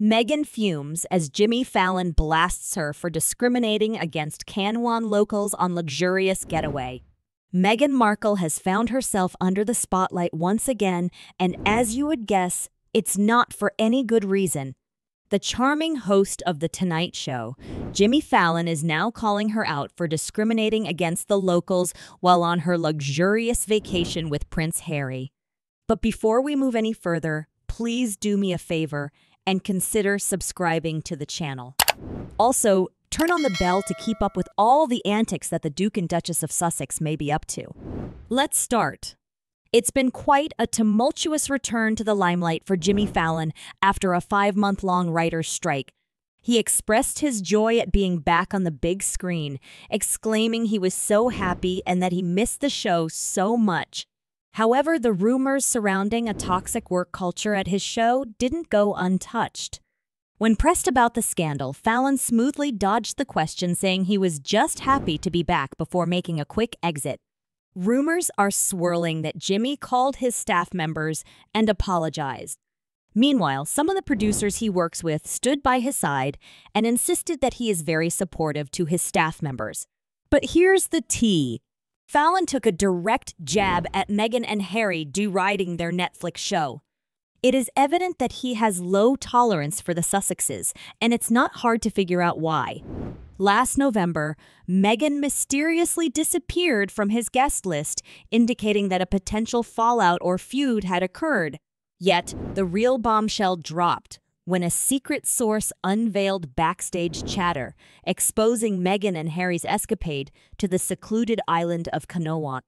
Meghan fumes as Jimmy Fallon blasts her for discriminating against Canouan locals on luxurious getaway. Meghan Markle has found herself under the spotlight once again, and as you would guess, it's not for any good reason. The charming host of The Tonight Show, Jimmy Fallon, is now calling her out for discriminating against the locals while on her luxurious vacation with Prince Harry. But before we move any further, please do me a favor and consider subscribing to the channel. Also, turn on the bell to keep up with all the antics that the Duke and Duchess of Sussex may be up to. Let's start. It's been quite a tumultuous return to the limelight for Jimmy Fallon after a 5-month-long writer's strike. He expressed his joy at being back on the big screen, exclaiming he was so happy and that he missed the show so much. However, the rumors surrounding a toxic work culture at his show didn't go untouched. When pressed about the scandal, Fallon smoothly dodged the question, saying he was just happy to be back before making a quick exit. Rumors are swirling that Jimmy called his staff members and apologized. Meanwhile, some of the producers he works with stood by his side and insisted that he is very supportive to his staff members. But here's the tea. Fallon took a direct jab at Meghan and Harry deriding their Netflix show. It is evident that he has low tolerance for the Sussexes, and it's not hard to figure out why. Last November, Meghan mysteriously disappeared from his guest list, indicating that a potential fallout or feud had occurred. Yet, the real bombshell dropped when a secret source unveiled backstage chatter, exposing Meghan and Harry's escapade to the secluded island of Canouan.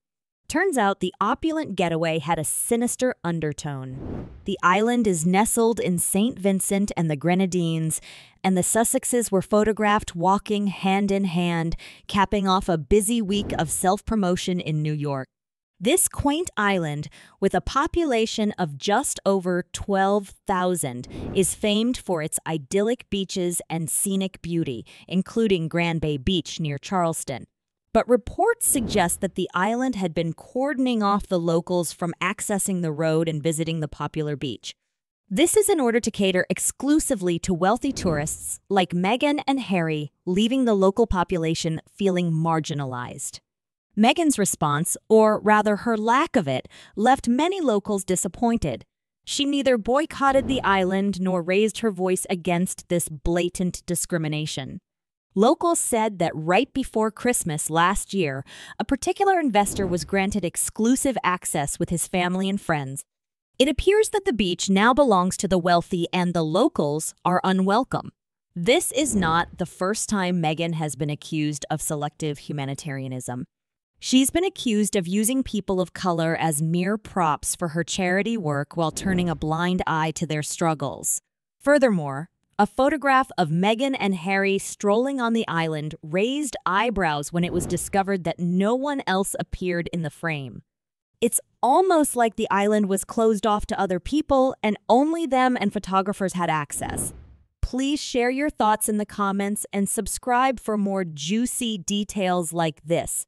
Turns out the opulent getaway had a sinister undertone. The island is nestled in St. Vincent and the Grenadines, and the Sussexes were photographed walking hand in hand, capping off a busy week of self-promotion in New York. This quaint island, with a population of just over 12,000, is famed for its idyllic beaches and scenic beauty, including Grand Bay Beach near Charleston. But reports suggest that the island had been cordoning off the locals from accessing the road and visiting the popular beach. This is in order to cater exclusively to wealthy tourists like Meghan and Harry, leaving the local population feeling marginalized. Meghan's response, or rather her lack of it, left many locals disappointed. She neither boycotted the island nor raised her voice against this blatant discrimination. Locals said that right before Christmas last year, a particular investor was granted exclusive access with his family and friends. It appears that the beach now belongs to the wealthy and the locals are unwelcome. This is not the first time Meghan has been accused of selective humanitarianism. She's been accused of using people of color as mere props for her charity work while turning a blind eye to their struggles. Furthermore, a photograph of Meghan and Harry strolling on the island raised eyebrows when it was discovered that no one else appeared in the frame. It's almost like the island was closed off to other people and only them and photographers had access. Please share your thoughts in the comments and subscribe for more juicy details like this.